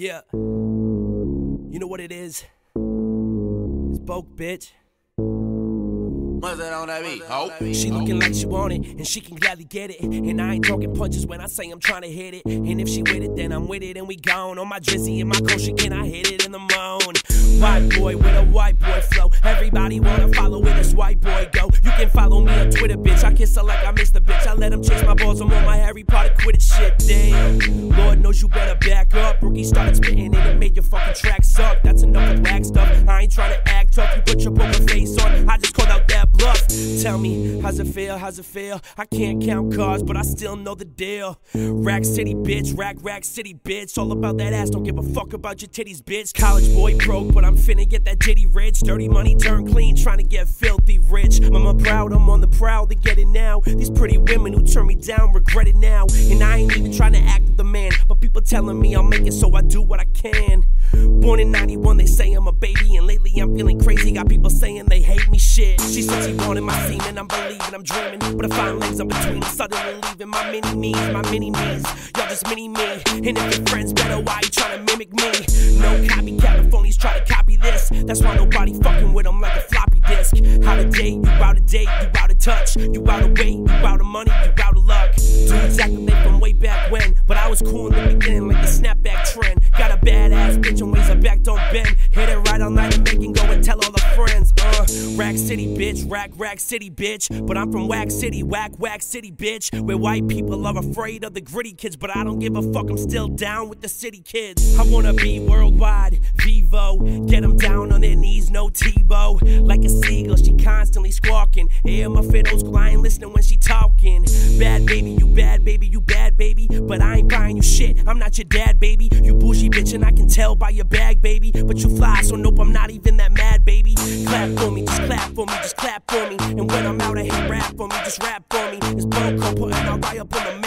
Yeah, you know what it is? It's Boke, bitch. She looking like she want it, and she can gladly get it. And I ain't talking punches when I say I'm trying to hit it. And if she with it, then I'm with it, and we gone. On my drizzy and my coach again, I hit it in the morning. White boy with a white boy flow. Everybody wanna follow where this white boy go. You can follow me on Twitter, bitch. I kiss her like I miss the bitch. I let him chase my balls. I'm on my Harry Potter Quidditch shit. Damn, Lord knows you better back up. Rookie started spitting and it made your fucking track suck. That's enough with rag stuff. I ain't trying to act tough. You put your poker face on. I just called out that bluff. Tell me, how's it feel? How's it feel? I can't count cars, but I still know the deal. Rack City, bitch. Rack City, bitch. All about that ass. Don't give a fuck about your titties, bitch. College boy broke, but I'm finna get that ditty rich. Dirty money turned clean, trying to get filthy rich. Mama proud, I'm on the prowl to get it now. These pretty women who turn me down regret it now. And I ain't even trying to act the man, but people telling me I'll make it, so I do what I can. Born in 91, they say I'm a baby, and lately I'm feeling crazy. Got people saying they hate me, shit. She said she wanted my semen, I'm believing, I'm dreaming. But I find legs, I'm between, suddenly leaving my mini-me's, y'all just mini-me. And if your friends better, why you trying to mimic me? No copycat, the phonies try to copy this. That's why nobody fucking with them like a floppy disk. Out of date, you out of date, you out of touch. You out of weight, you out of money, you out of luck. Dudes acting late from way back when, but I was cool in the beginning like the snapback trend. Got a badass bitch and ways her back don't bend. Hit it right all night and make it go and tell all her friends. Rack City, bitch. Rack City, bitch. But I'm from Wack City. Whack City, bitch. Where white people are afraid of the gritty kids. But I don't give a fuck, I'm still down with the city kids. I wanna be worldwide, Vivo. Get them down on their knees, no Tebow. Like a seagull, she constantly squawking. Air my fiddles, crying, listening when she talking. Bad baby, you bad baby, you bad baby. But I ain't buying you shit, I'm not your dad, baby. You bougie bitch and I can tell by your bag, baby. But you fly, so nope, I'm not even that mad, baby. Clap for me, just clap for me, just clap for me. And when I'm out, I hit rap for me, just rap for me. It's BoCo putting all right up on the